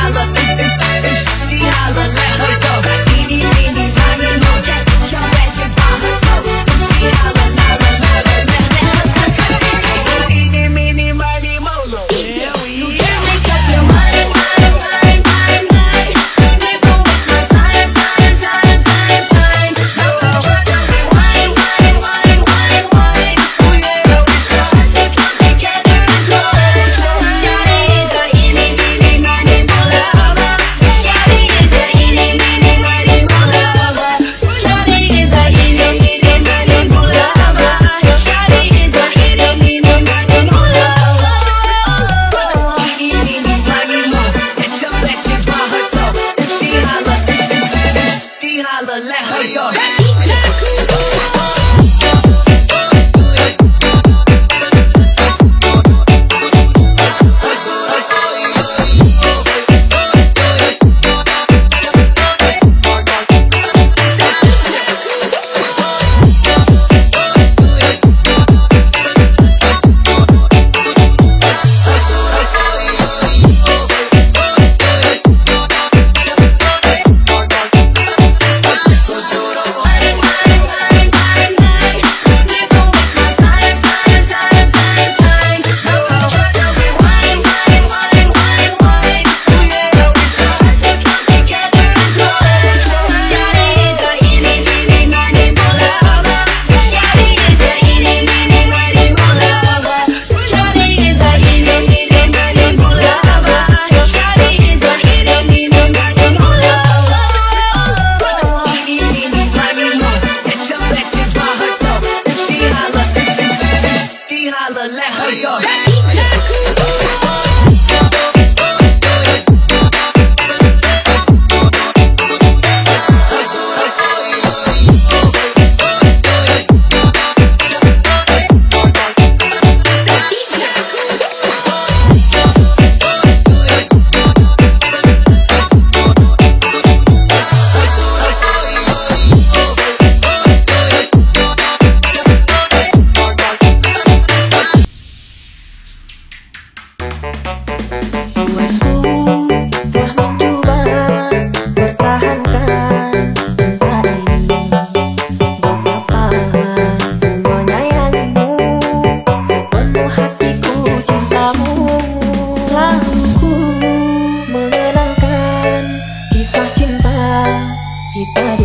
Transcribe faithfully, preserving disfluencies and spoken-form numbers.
holler, if it's bad, if she holler, let her go. Meeny, meeny, miny, moe, show that you by her toe. If she holler, holler, holler, let her go. Meeny, meeny, miny, moe, yeah, we can make up your mind, mind, mind, mind, mind. Please don't waste my time, time, time, time, time. No, no, wine, wine, wine, wine, wine. We know it's yours, we come together as one. Shawty is a eeny, meeny, miny, moe. Shawty is a eeny, meeny, miny, moe. Shawty is a eeny, meeny, miny, moe. Shawty is a eeny, meeny, miny, moe. Eeny, meeny, miny, moe. And she'll bet you by her toe. If she holler, if it's bad, if she holler, let her go. Let her go. Kita